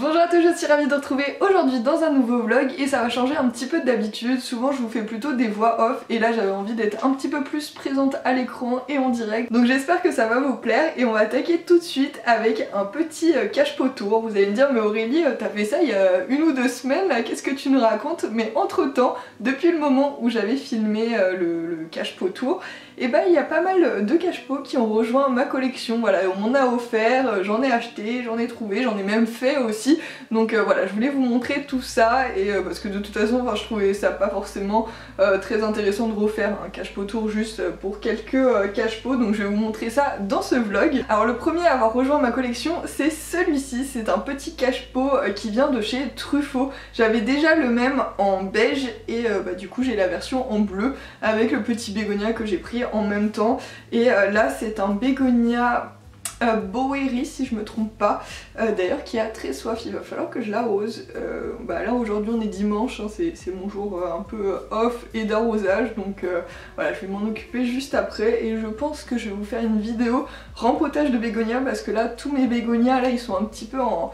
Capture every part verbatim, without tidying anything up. Bonjour à tous, je suis ravie de vous retrouver aujourd'hui dans un nouveau vlog et ça va changer un petit peu d'habitude. Souvent je vous fais plutôt des voix off et là j'avais envie d'être un petit peu plus présente à l'écran et en direct. Donc j'espère que ça va vous plaire et on va attaquer tout de suite avec un petit cache-pot tour. Vous allez me dire mais Aurélie t'as fait ça il y a une ou deux semaines, qu'est-ce que tu nous racontes? Mais entre temps, depuis le moment où j'avais filmé le, le cache-pot tour, et eh ben il y a pas mal de cache-pots qui ont rejoint ma collection. Voilà, on m'en a offert, j'en ai acheté, j'en ai trouvé, j'en ai même fait aussi. Donc euh, voilà, je voulais vous montrer tout ça et euh, parce que de toute façon je trouvais ça pas forcément euh, très intéressant de refaire un cache-pot tour juste pour quelques euh, cache-pots, donc je vais vous montrer ça dans ce vlog. Alors le premier à avoir rejoint ma collection c'est celui-ci, c'est un petit cache-pot euh, qui vient de chez Truffaut. J'avais déjà le même en beige et euh, bah, du coup j'ai la version en bleu avec le petit bégonia que j'ai pris en même temps et euh, là c'est un bégonia Euh, Boweri si je me trompe pas, euh, d'ailleurs qui a très soif, il va falloir que je l'arrose. Euh, bah là aujourd'hui on est dimanche, hein, c'est mon jour euh, un peu off et d'arrosage, donc euh, voilà je vais m'en occuper juste après et je pense que je vais vous faire une vidéo rempotage de bégonia parce que là tous mes bégonias là ils sont un petit peu en...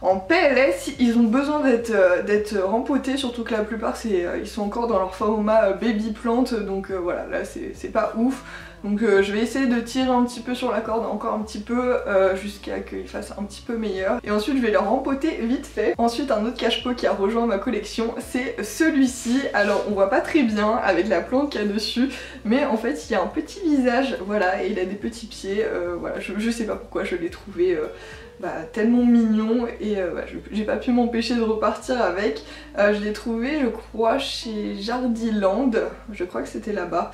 en P L S, ils ont besoin d'être euh, rempotés, surtout que la plupart c'est euh, ils sont encore dans leur format euh, baby plante, donc euh, voilà, là c'est pas ouf. Donc euh, je vais essayer de tirer un petit peu sur la corde, encore un petit peu, euh, jusqu'à qu'ils fassent un petit peu meilleur. Et ensuite je vais leur rempoter vite fait. Ensuite un autre cache-pot qui a rejoint ma collection, c'est celui-ci. Alors on voit pas très bien avec la plante qu'il y a dessus, mais en fait il y a un petit visage, voilà, et il a des petits pieds, euh, voilà, je, je sais pas pourquoi je l'ai trouvé... Euh, Bah, tellement mignon et euh, bah, j'ai pas pu m'empêcher de repartir avec. Euh, je l'ai trouvé je crois chez Jardiland, je crois que c'était là-bas.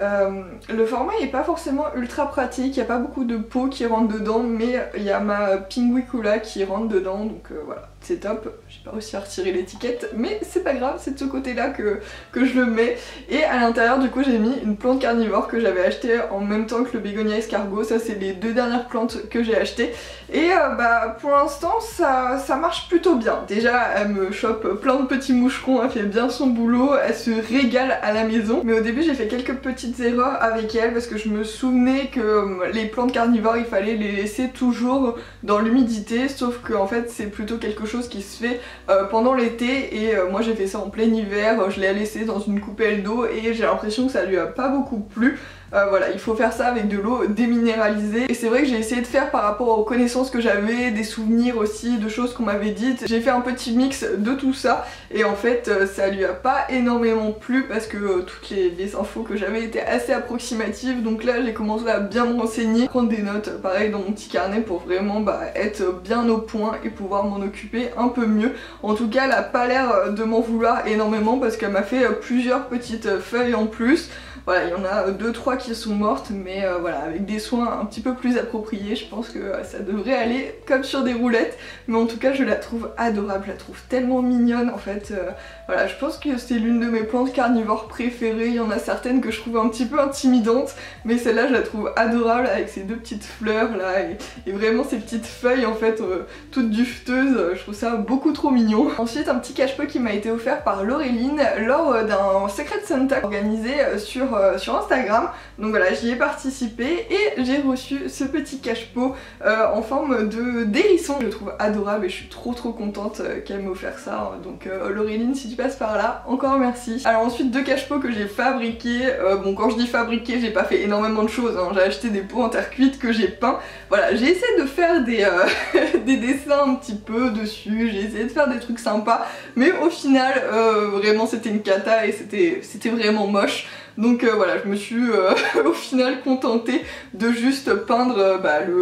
Euh, le format est pas forcément ultra pratique, il n'y a pas beaucoup de peau qui rentre dedans, mais il y a ma pinguicula qui rentre dedans, donc euh, voilà, c'est top. J'ai pas réussi à retirer l'étiquette, mais c'est pas grave, c'est de ce côté-là que, que je le mets. Et à l'intérieur, du coup, j'ai mis une plante carnivore que j'avais achetée en même temps que le bégonia escargot. Ça, c'est les deux dernières plantes que j'ai achetées. Et euh, bah, pour l'instant, ça, ça marche plutôt bien. Déjà, elle me chope plein de petits moucherons, elle fait bien son boulot, elle se régale à la maison. Mais au début, j'ai fait quelques petits erreurs avec elle parce que je me souvenais que les plantes carnivores il fallait les laisser toujours dans l'humidité, sauf que en fait c'est plutôt quelque chose qui se fait euh, pendant l'été et euh, moi j'ai fait ça en plein hiver, je l'ai laissée dans une coupelle d'eau et j'ai l'impression que ça lui a pas beaucoup plu. Euh, voilà, il faut faire ça avec de l'eau déminéralisée et c'est vrai que j'ai essayé de faire par rapport aux connaissances que j'avais, des souvenirs aussi, de choses qu'on m'avait dites. J'ai fait un petit mix de tout ça et en fait ça lui a pas énormément plu parce que euh, toutes les, les infos que j'avais étaient assez approximatives, donc là j'ai commencé à bien me renseigner, prendre des notes pareil dans mon petit carnet pour vraiment bah, être bien au point et pouvoir m'en occuper un peu mieux. En tout cas elle a pas l'air de m'en vouloir énormément parce qu'elle m'a fait plusieurs petites feuilles en plus. Voilà, il y en a deux trois qui sont mortes, mais euh, voilà, avec des soins un petit peu plus appropriés, je pense que euh, ça devrait aller comme sur des roulettes. Mais en tout cas, je la trouve adorable, je la trouve tellement mignonne, en fait. Euh, voilà, je pense que c'est l'une de mes plantes carnivores préférées. Il y en a certaines que je trouve un petit peu intimidantes, mais celle-là, je la trouve adorable avec ses deux petites fleurs, là, et, et vraiment ces petites feuilles, en fait, euh, toutes dufteuses. Euh, je trouve ça beaucoup trop mignon. Ensuite, un petit cache-pot qui m'a été offert par Loreline lors euh, d'un Secret Santa organisé euh, sur sur Instagram, donc voilà j'y ai participé et j'ai reçu ce petit cache-pot euh, en forme de d'hérisson. Je le trouve adorable et je suis trop trop contente qu'elle m'ait offert ça, donc euh, Loreline si tu passes par là, encore merci. Alors ensuite deux cache-pots que j'ai fabriqués, euh, bon quand je dis fabriqué j'ai pas fait énormément de choses, hein. J'ai acheté des pots en terre cuite que j'ai peints, voilà j'ai essayé de faire des, euh, des dessins un petit peu dessus, j'ai essayé de faire des trucs sympas mais au final euh, vraiment c'était une cata et c'était c'était vraiment moche. Donc euh, voilà, je me suis euh, au final contentée de juste peindre euh, bah, le,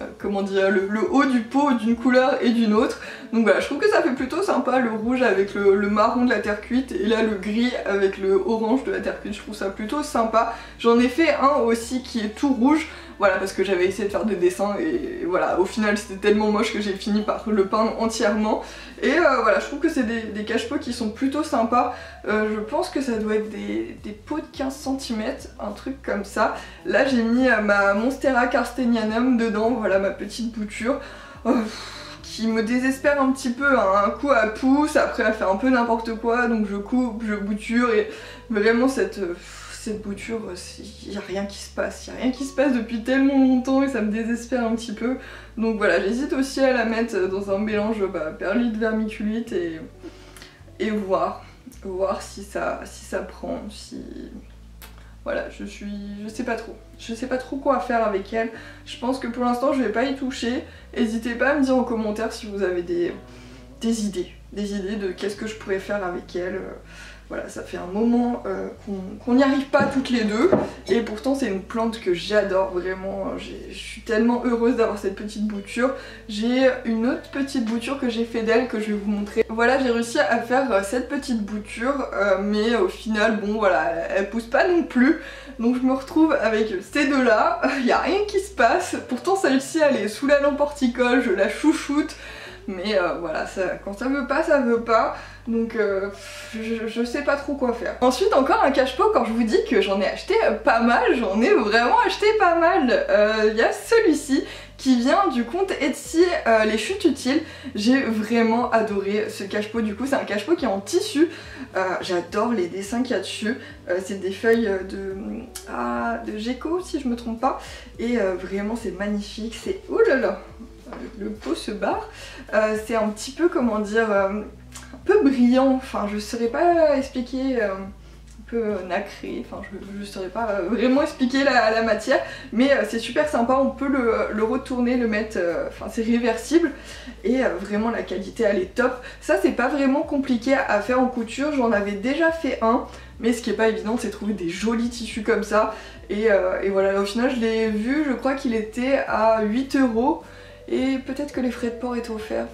euh, comment dire, le, le haut du pot d'une couleur et d'une autre. Donc voilà, je trouve que ça fait plutôt sympa, le rouge avec le, le marron de la terre cuite et là le gris avec le orange de la terre cuite, je trouve ça plutôt sympa. J'en ai fait un aussi qui est tout rouge. Voilà, parce que j'avais essayé de faire des dessins et voilà, au final c'était tellement moche que j'ai fini par le peindre entièrement. Et euh, voilà, je trouve que c'est des, des cache-pots qui sont plutôt sympas. Euh, je pense que ça doit être des, des pots de quinze centimètres, un truc comme ça. Là j'ai mis ma Monstera Karstenianum dedans, voilà ma petite bouture. Oh, qui me désespère un petit peu, hein. Un coup à pouce, après elle fait un peu n'importe quoi, donc je coupe, je bouture et vraiment cette... cette bouture, il n'y a rien qui se passe, il n'y a rien qui se passe depuis tellement longtemps et ça me désespère un petit peu. Donc voilà, j'hésite aussi à la mettre dans un mélange bah, perlite, vermiculite et, et voir, voir si ça, si ça prend, si... Voilà, je suis... je sais pas trop. Je sais pas trop quoi faire avec elle. Je pense que pour l'instant je vais pas y toucher. N'hésitez pas à me dire en commentaire si vous avez des, des idées. Des idées de qu'est-ce que je pourrais faire avec elle. Voilà, ça fait un moment euh, qu'on n'y arrive pas toutes les deux. Et pourtant c'est une plante que j'adore vraiment. Je suis tellement heureuse d'avoir cette petite bouture. J'ai une autre petite bouture que j'ai fait d'elle que je vais vous montrer. Voilà, j'ai réussi à faire euh, cette petite bouture. Euh, mais au final, bon voilà, elle pousse pas non plus. Donc je me retrouve avec ces deux là. Il n'y a rien qui se passe. Pourtant celle-ci elle est sous la lampe horticole, je la chouchoute. Mais euh, voilà, ça, quand ça veut pas, ça veut pas. Donc euh, je, je sais pas trop quoi faire. Ensuite encore un cache-pot, quand je vous dis que j'en ai acheté pas mal, j'en ai vraiment acheté pas mal. Il y a celui-ci qui vient du compte Etsy euh, Les Chutes Utiles. J'ai vraiment adoré ce cache-pot. Du coup c'est un cache-pot qui est en tissu. Euh, J'adore les dessins qu'il y a dessus. Euh, c'est des feuilles de, ah, de gecko si je me trompe pas. Et euh, vraiment c'est magnifique. C'est... Ouh là là, le pot se barre. Euh, c'est un petit peu, comment dire, euh, un peu brillant, enfin je ne saurais pas expliquer, euh, un peu nacré, enfin je ne saurais pas vraiment expliquer la, la matière, mais euh, c'est super sympa, on peut le, le retourner, le mettre, enfin euh, c'est réversible et euh, vraiment la qualité elle est top. Ça c'est pas vraiment compliqué à faire en couture, j'en avais déjà fait un, mais ce qui n'est pas évident c'est trouver des jolis tissus comme ça et, euh, et voilà, au final je l'ai vu, je crois qu'il était à huit euros. Et peut-être que les frais de port étaient offerts,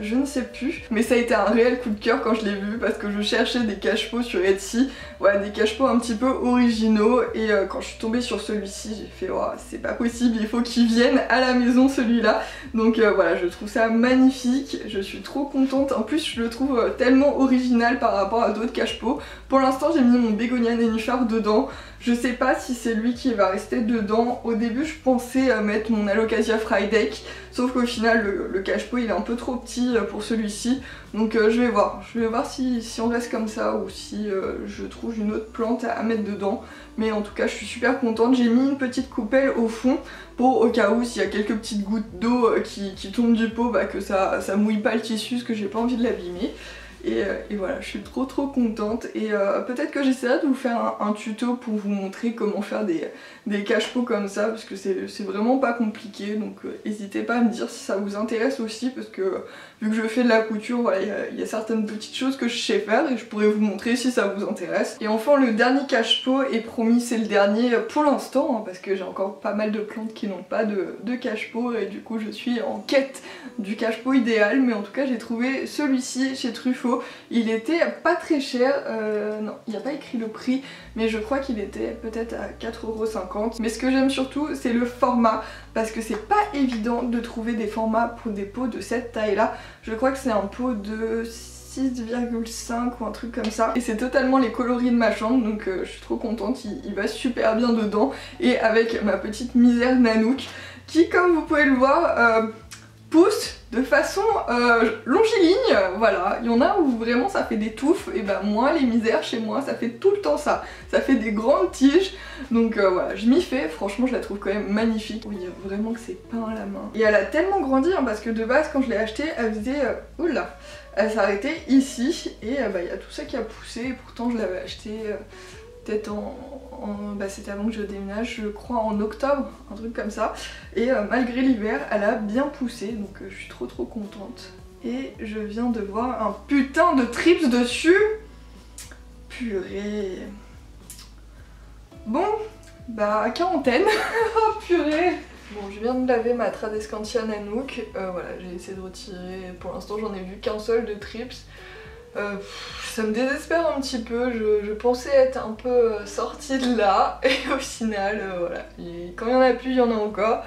je ne sais plus. Mais ça a été un réel coup de cœur quand je l'ai vu parce que je cherchais des cache-pots sur Etsy. Voilà, des cache-pots un petit peu originaux. Et euh, quand je suis tombée sur celui-ci, j'ai fait oh, c'est pas possible, il faut qu'il vienne à la maison celui-là. Donc euh, voilà, je trouve ça magnifique, je suis trop contente. En plus, je le trouve tellement original par rapport à d'autres cache-pots. Pour l'instant, j'ai mis mon bégonia nénuphar dedans. Je sais pas si c'est lui qui va rester dedans. Au début je pensais mettre mon Alocasia Frydeck, sauf qu'au final le, le cache-pot il est un peu trop petit pour celui-ci. Donc euh, je vais voir, je vais voir si, si on reste comme ça ou si euh, je trouve une autre plante à, à mettre dedans. Mais en tout cas je suis super contente, j'ai mis une petite coupelle au fond pour au cas où s'il y a quelques petites gouttes d'eau qui, qui tombent du pot, bah, que ça, ça mouille pas le tissu parce que j'ai pas envie de l'abîmer. Et, et voilà, je suis trop trop contente et euh, peut-être que j'essaierai de vous faire un, un tuto pour vous montrer comment faire des, des cache-pots comme ça parce que c'est vraiment pas compliqué, donc euh, n'hésitez pas à me dire si ça vous intéresse aussi parce que euh, vu que je fais de la couture, voilà, il y, y a certaines petites choses que je sais faire et je pourrais vous montrer si ça vous intéresse. Et enfin le dernier cache-pot, et promis c'est le dernier pour l'instant hein, parce que j'ai encore pas mal de plantes qui n'ont pas de, de cache-pot et du coup je suis en quête du cache-pot idéal, mais en tout cas j'ai trouvé celui-ci chez Truffaut. Il était pas très cher, euh, non il n'y a pas écrit le prix, mais je crois qu'il était peut-être à quatre euros cinquante. Mais ce que j'aime surtout c'est le format, parce que c'est pas évident de trouver des formats pour des pots de cette taille là. Je crois que c'est un pot de six virgule cinq ou un truc comme ça. Et c'est totalement les coloris de ma chambre, donc euh, je suis trop contente, il, il va super bien dedans. Et avec ma petite misère Nanouk, qui comme vous pouvez le voir euh, pousse de façon euh, longiligne, voilà. Il y en a où vraiment ça fait des touffes, et ben moi les misères chez moi ça fait tout le temps ça, ça fait des grandes tiges, donc euh, voilà, je m'y fais, franchement je la trouve quand même magnifique. Oui, vraiment que c'est peint à la main. Et elle a tellement grandi hein, parce que de base quand je l'ai achetée elle faisait, euh, oula, elle s'arrêtait ici, et euh, bah il y a tout ça qui a poussé, et pourtant je l'avais achetée euh, peut-être en... En, bah c'était avant que je déménage, je crois en octobre, un truc comme ça, et euh, malgré l'hiver elle a bien poussé, donc euh, je suis trop trop contente. Et je viens de voir un putain de trips dessus, purée. Bon bah quarantaine. Oh purée. Bon, je viens de laver ma Tradescantia Nanouk, euh, voilà, j'ai essayé de retirer, pour l'instant j'en ai vu qu'un seul de trips. Euh, ça me désespère un petit peu, je, je pensais être un peu sortie de là et au final euh, voilà, et quand il y en a plus il y en a encore.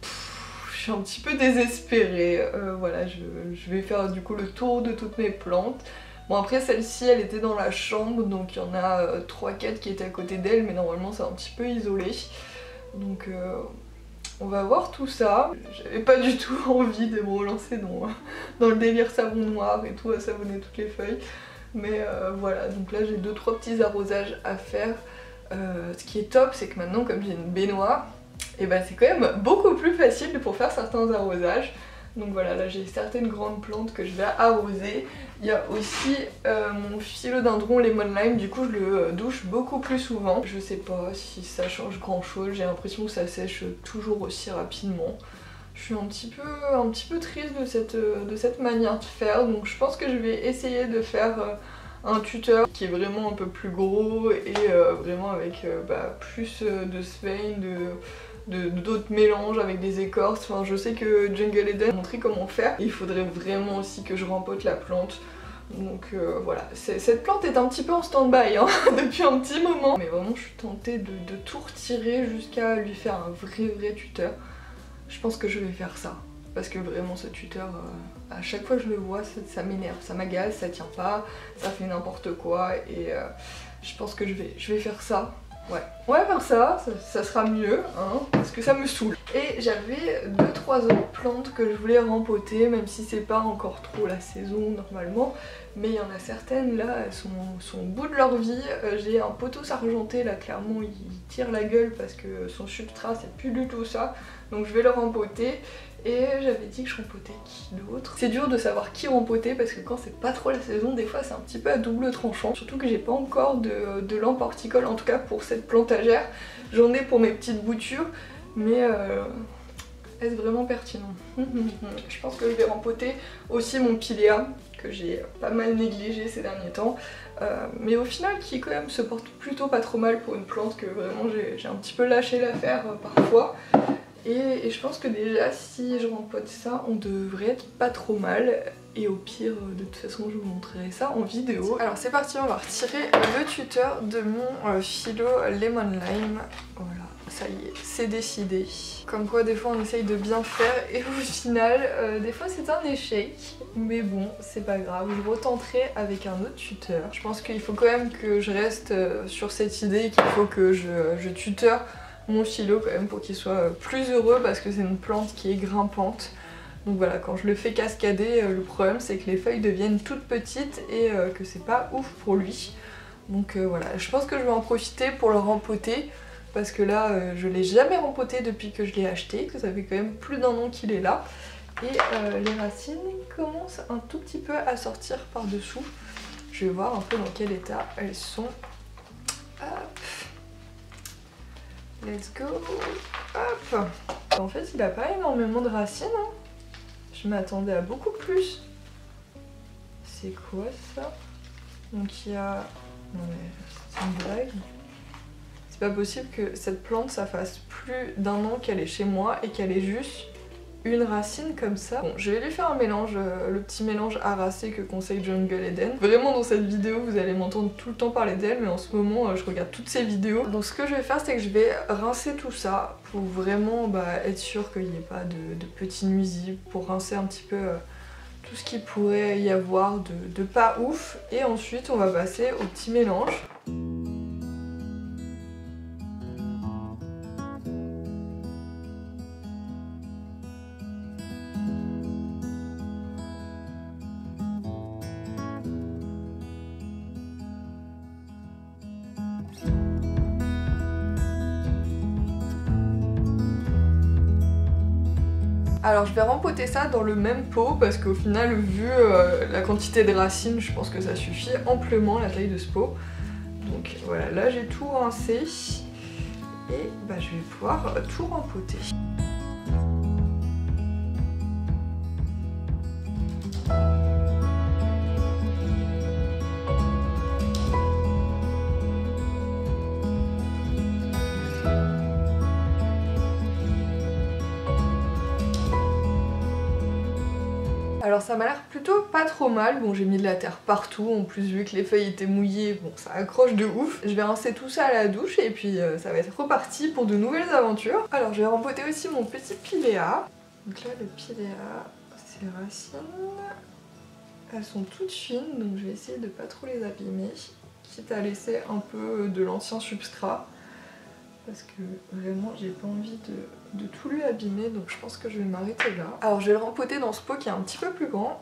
Pff, je suis un petit peu désespérée, euh, voilà, je, je vais faire du coup le tour de toutes mes plantes. Bon après celle-ci elle était dans la chambre, donc il y en a euh, trois quatre qui étaient à côté d'elle, mais normalement c'est un petit peu isolé, donc euh... on va voir tout ça. J'avais pas du tout envie de me relancer dans, dans le délire savon noir et tout, à savonner toutes les feuilles. Mais euh, voilà, donc là j'ai deux trois petits arrosages à faire. euh, ce qui est top, c'est que maintenant, comme j'ai une baignoire, et ben c'est quand même beaucoup plus facile pour faire certains arrosages. Donc voilà, là j'ai certaines grandes plantes que je vais arroser. Il y a aussi euh, mon Philodendron Lemon Lime, du coup je le douche beaucoup plus souvent. Je sais pas si ça change grand chose, j'ai l'impression que ça sèche toujours aussi rapidement. Je suis un petit peu, un petit peu triste de cette, de cette manière de faire, donc je pense que je vais essayer de faire un tuteur qui est vraiment un peu plus gros et euh, vraiment avec euh, bah, plus de sphaigne, de... d'autres mélanges avec des écorces. Enfin, je sais que Jungle Eden a montré comment faire. Il faudrait vraiment aussi que je rempote la plante. Donc euh, voilà, cette plante est un petit peu en stand-by hein, depuis un petit moment. Mais vraiment, je suis tentée de, de tout retirer jusqu'à lui faire un vrai vrai tuteur. Je pense que je vais faire ça. Parce que vraiment, ce tuteur, euh, à chaque fois que je le vois, ça, ça m'énerve, ça m'agace, ça tient pas, ça fait n'importe quoi. Et euh, je pense que je vais, je vais faire ça. Ouais, on va faire ça, ça, ça sera mieux, hein, parce que ça me saoule. Et j'avais deux trois autres plantes que je voulais rempoter, même si c'est pas encore trop la saison normalement, mais il y en a certaines là, elles sont, sont au bout de leur vie. Euh, j'ai un pothos argenté là, clairement il tire la gueule parce que son substrat c'est plus du tout ça, donc je vais le rempoter. Et j'avais dit que je rempotais qui d'autre. C'est dur de savoir qui rempoter parce que quand c'est pas trop la saison, des fois c'est un petit peu à double tranchant. Surtout que j'ai pas encore de, de lampe horticole, en tout cas pour cette plantagère. J'en ai pour mes petites boutures, mais euh, est-ce vraiment pertinent? Je pense que je vais rempoter aussi mon Pilea, que j'ai pas mal négligé ces derniers temps. Euh, mais au final qui quand même se porte plutôt pas trop mal pour une plante que vraiment j'ai un petit peu lâché l'affaire euh, parfois. Et, et je pense que déjà si je rempote ça, on devrait être pas trop mal. Et au pire, de toute façon, je vous montrerai ça en vidéo. Alors c'est parti, on va retirer le tuteur de mon euh, Philo Lemon Lime. Voilà, ça y est, c'est décidé. Comme quoi des fois on essaye de bien faire et au final, euh, des fois c'est un échec. Mais bon, c'est pas grave, je retenterai avec un autre tuteur. Je pense qu'il faut quand même que je reste sur cette idée qu'il faut que je, je tuteur mon philo quand même pour qu'il soit plus heureux, parce que c'est une plante qui est grimpante. Donc voilà, quand je le fais cascader, le problème c'est que les feuilles deviennent toutes petites et que c'est pas ouf pour lui. Donc euh, voilà, je pense que je vais en profiter pour le rempoter, parce que là euh, je l'ai jamais rempoté depuis que je l'ai acheté, que ça fait quand même plus d'un an qu'il est là. Et euh, les racines commencent un tout petit peu à sortir par dessous. Je vais voir un peu dans quel état elles sont. Hop. Let's go. Hop. En fait, il n'a pas énormément de racines. Hein. Je m'attendais à beaucoup plus. C'est quoi ça? Donc il y a... Non mais c'est une blague. C'est pas possible que cette plante, ça fasse plus d'un an qu'elle est chez moi et qu'elle est juste une racine comme ça. Bon, je vais lui faire un mélange, euh, le petit mélange à racé que conseille Jungle Eden. Vraiment dans cette vidéo vous allez m'entendre tout le temps parler d'elle, mais en ce moment euh, je regarde toutes ces vidéos. Donc ce que je vais faire, c'est que je vais rincer tout ça pour vraiment bah, être sûr qu'il n'y ait pas de, de petits nuisibles, pour rincer un petit peu euh, tout ce qu'il pourrait y avoir de, de pas ouf. Et ensuite on va passer au petit mélange. Alors je vais rempoter ça dans le même pot parce qu'au final, vu euh, la quantité de racines, je pense que ça suffit amplement la taille de ce pot. Donc voilà, là j'ai tout rincé et bah, je vais pouvoir tout rempoter. Alors ça m'a l'air plutôt pas trop mal, bon j'ai mis de la terre partout, en plus vu que les feuilles étaient mouillées, bon ça accroche de ouf. Je vais rincer tout ça à la douche et puis euh, ça va être reparti pour de nouvelles aventures. Alors je vais rempoter aussi mon petit Pilea. Donc là le Pilea, ses racines, elles sont toutes fines, donc je vais essayer de pas trop les abîmer, quitte à laisser un peu de l'ancien substrat. Parce que vraiment j'ai pas envie de, de tout lui abîmer, donc je pense que je vais m'arrêter là. Alors je vais le rempoter dans ce pot qui est un petit peu plus grand.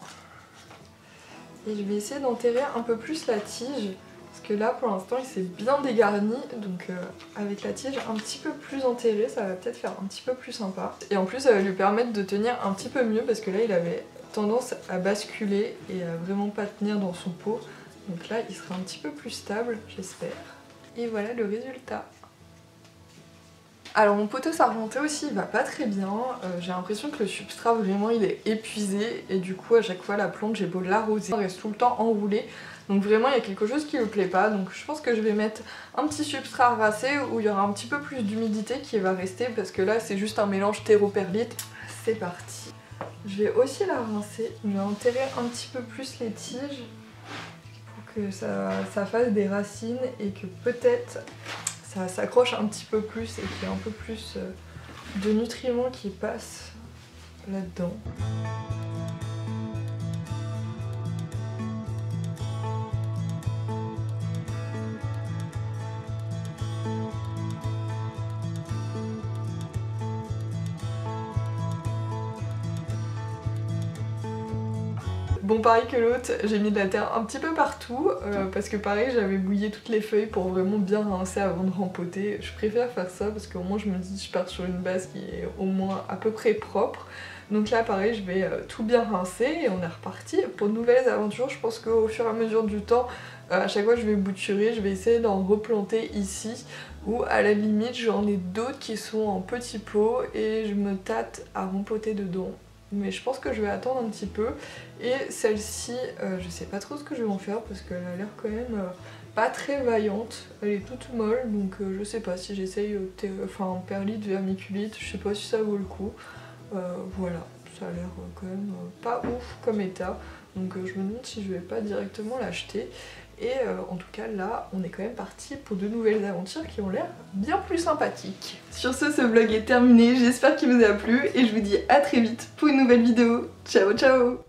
Et je vais essayer d'enterrer un peu plus la tige Parce que là pour l'instant il s'est bien dégarni, donc euh, avec la tige un petit peu plus enterrée ça va peut-être faire un petit peu plus sympa. Et en plus ça va lui permettre de tenir un petit peu mieux parce que là il avait tendance à basculer et à vraiment pas tenir dans son pot. Donc là il sera un petit peu plus stable j'espère. Et voilà le résultat. Alors mon pothos argenté aussi il va pas très bien, euh, j'ai l'impression que le substrat vraiment il est épuisé et du coup à chaque fois la plante j'ai beau l'arroser, elle reste tout le temps enroulée, donc vraiment il y a quelque chose qui me plaît pas, donc je pense que je vais mettre un petit substrat racé où il y aura un petit peu plus d'humidité qui va rester parce que là c'est juste un mélange terreau-perlite. C'est parti. Je vais aussi la rincer, mais enterrer un petit peu plus les tiges pour que ça, ça fasse des racines et que peut-être ça s'accroche un petit peu plus et qu'il y a un peu plus de nutriments qui passent là-dedans. Bon, pareil que l'autre, j'ai mis de la terre un petit peu partout euh, parce que pareil j'avais mouillé toutes les feuilles pour vraiment bien rincer avant de rempoter. Je préfère faire ça parce qu'au moins je me dis je pars sur une base qui est au moins à peu près propre. Donc là pareil je vais euh, tout bien rincer et on est reparti pour de nouvelles aventures. Je pense qu'au fur et à mesure du temps, euh, à chaque fois je vais bouturer, je vais essayer d'en replanter ici ou à la limite j'en ai d'autres qui sont en petits pots et je me tâte à rempoter dedans. Mais je pense que je vais attendre un petit peu et celle-ci euh, je sais pas trop ce que je vais en faire parce qu'elle a l'air quand même euh, pas très vaillante, elle est toute molle donc euh, je sais pas si j'essaye euh, enfin perlite, vermiculite, je sais pas si ça vaut le coup. Euh, voilà, ça a l'air euh, quand même euh, pas ouf comme état donc euh, je me demande si je vais pas directement l'acheter et euh, en tout cas là on est quand même parti pour de nouvelles aventures qui ont l'air bien plus sympathiques. Sur ce, ce vlog est terminé, j'espère qu'il vous a plu et je vous dis à très vite pour une nouvelle vidéo. Ciao ciao.